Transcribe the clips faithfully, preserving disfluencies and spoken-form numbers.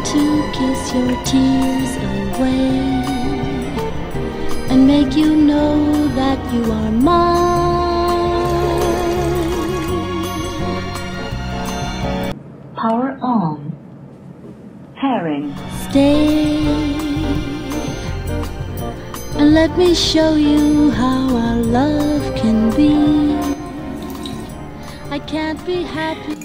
To kiss your tears away and make you know that you are mine. Power on. Pairing. Stay and let me show you how our love can be. I can't be happy.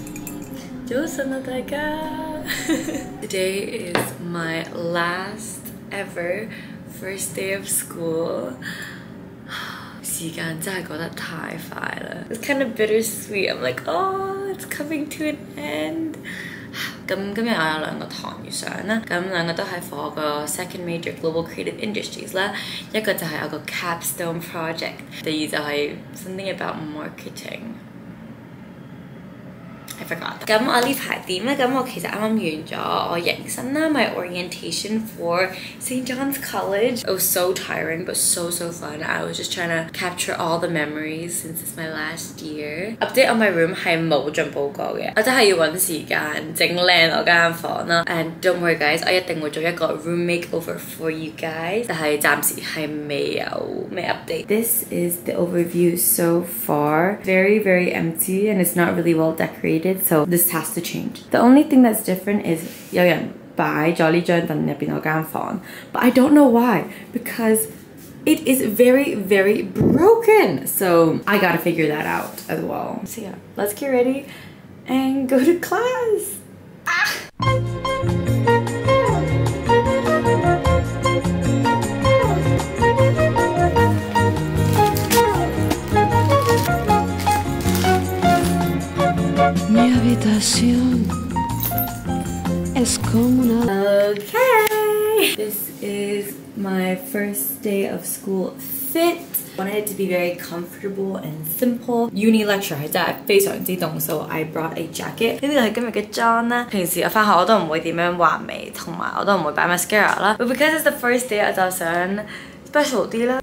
Today is my last ever first day of school. It's kind of bittersweet. I'm like, oh, it's coming to an end.咁今日我有兩個堂要上啦，咁兩個都係for個second major Global Creative Industries 啦，一個就係有個 capstone project， 第二就係 something about marketing。 I forgot。咁我呢排點咧？咁我其實啱啱完咗我迎新啦， my orientation for Saint John's College. It was so tiring, but so so fun. I was just trying to capture all the memories since it's my last year. Update on my room 係冇進步過嘅，我真係要揾時間整靚我間房啦。And don't worry guys， 我一定會做一個 room makeover for you guys， 但係暫時係未有咩 update。This is the overview so far. Very very empty and it's not really well decorated. So this has to change. The only thing that's different is 有人擺咗呢張凳入邊嗰間房 ，but I don't know why because it is very very broken. So I gotta figure that out as well. So yeah, let's get ready and go to class. Ah! Okay, this is my first day of school fit. I wanted it to be very comfortable and simple. Uni lecture 係真係非常之凍， so I brought a jacket. 呢啲係今日嘅妝啦。平時我翻學我都唔會點樣畫眉，同埋我都唔會擺 mascara 啦。But because it's the first day， 我就想 special 啲啦。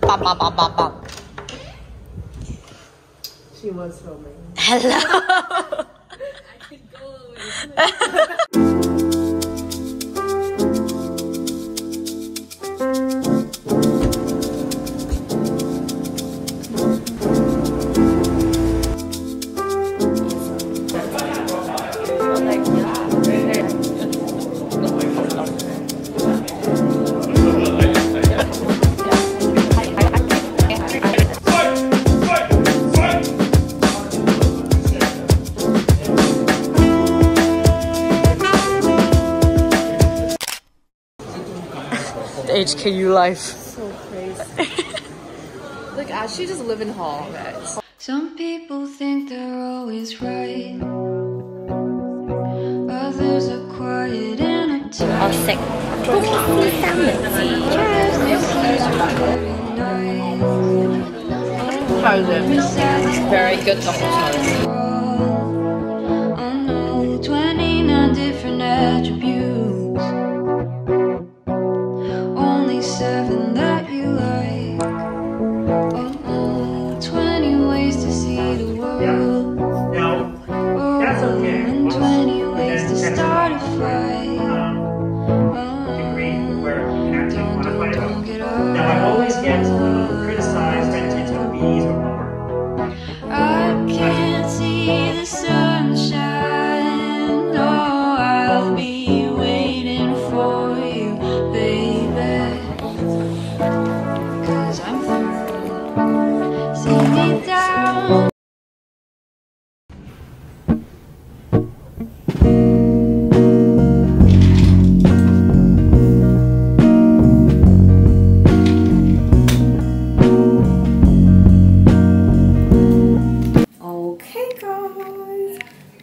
叭叭叭叭叭。 She was filming. Hello! I could go away. H K U life. So crazy. Like, actually, just live in hall, guys. Some people think they're always right. Others are quiet and uptight. I'm sick. How is it? It's very good the whole time. Only twenty-nine different attributes. Seven that you like. Oh, twenty ways to see the world. No, that's okay. And twenty ways to start a fight. Don't get up. Now I always get criticized and teach the bees or more. I can't see the sunshine. No, I'll be waiting for you, baby.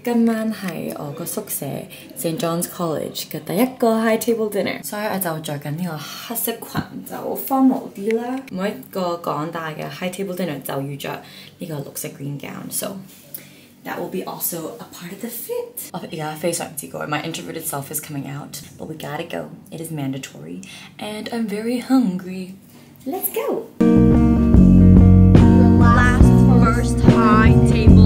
今晚係我個宿舍 Saint John's College 嘅第一個 high table dinner， 所以我就著緊呢個黑色裙就 formal 啲啦。每一個港大嘅 high table dinner 就要著呢個綠色 green gown， so that will be also a part of the fit. 我而家非常之攰 ，my introverted self is coming out, but we gotta go. It is mandatory, and I'm very hungry. Let's go. The last first high table.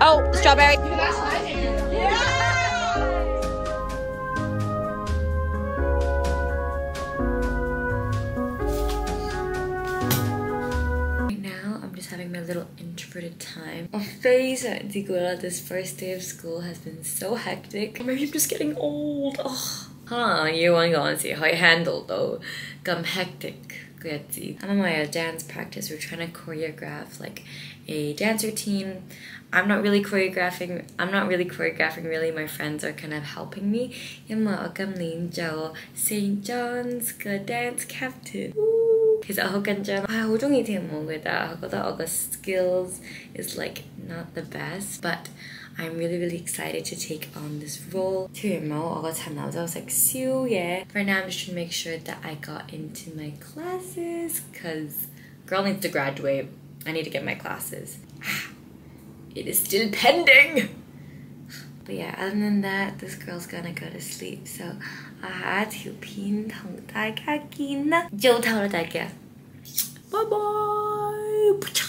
Oh, strawberry. Right now, I'm just having my little introverted time. I'm very sad to go out. This first day of school has been so hectic. Maybe I'm just getting old. Oh. Huh, year one嗰陣時可以 handle 到咁 hectic 嘅日子。啱啱我有 dance practice, we're trying to choreograph like a dance routine. I'm not really choreographing. I'm not really choreographing. Really, my friends are kind of helping me. 因為我今年做 Saint John's 嘅 dance captain。其實我好緊張，我係好中意跳舞嘅，但係我覺得我個 skills is like not the best, but I'm really, really excited to take on this role. Right now, I'm just trying to make sure that I got into my classes because girl needs to graduate. I need to get my classes. It is still pending. But yeah, other than that, this girl's gonna go to sleep. So, I'll see you in the next video. Bye bye.